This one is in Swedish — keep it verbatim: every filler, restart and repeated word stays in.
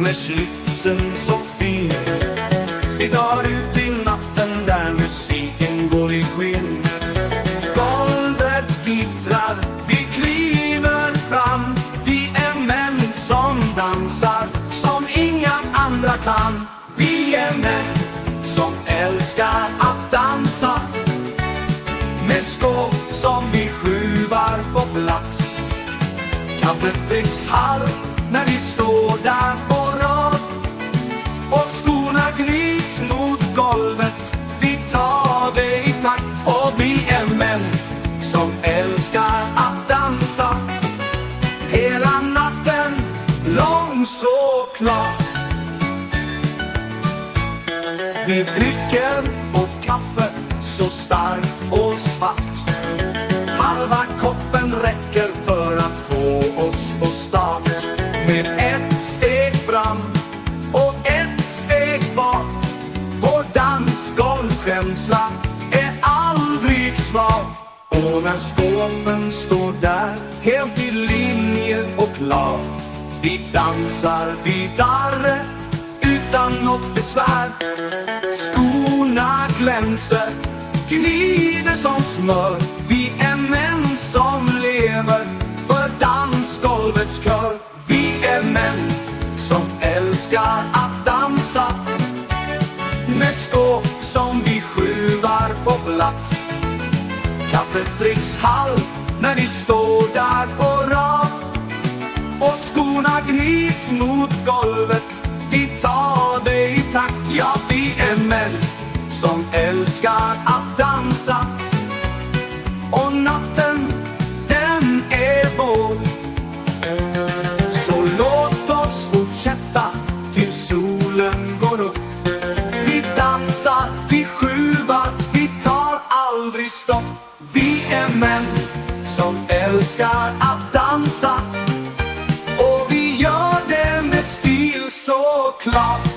med slipsen så fin. Vi drar ut i natten där musiken går i skinn. Golvet vittrar, vi kliver fram. Vi är män som dansar, som inga andra kan. Vi är män som älskar att dansa, med skåp som vi skruvar på plats. Kaffet dricks halv när vi står där på rad, och skorna gnids mot golvet. Vi tar det i takt, och vi är män som älskar att dansa. Hela natten lång så klart. Vi dricker vårt kaffe så starkt och svart. Halva koppen räcker för att få oss på start. Med ett steg fram och ett steg bak. Vår dansgolvkänsla är aldrig svag. Och när skåpen står där, helt i linje och klar, vi dansar vidare utan något besvär. Skorna glänser, glider som smör. Vi är män som lever för dansgolvets kör. Vi är män som älskar att dansa, med skåp som vi skruvar på plats. Kaffet dricks halv när vi står där på rad, och skorna gnids mot golvet. Vi tar det i takt, ja vi är män som älskar att dansa. Och natten, den är vår. Så låt oss fortsätta till solen går upp. Vi dansar, vi skruvar, vi tar aldrig stopp. Vi är män som älskar att dansa, och vi gör det med stil så klart.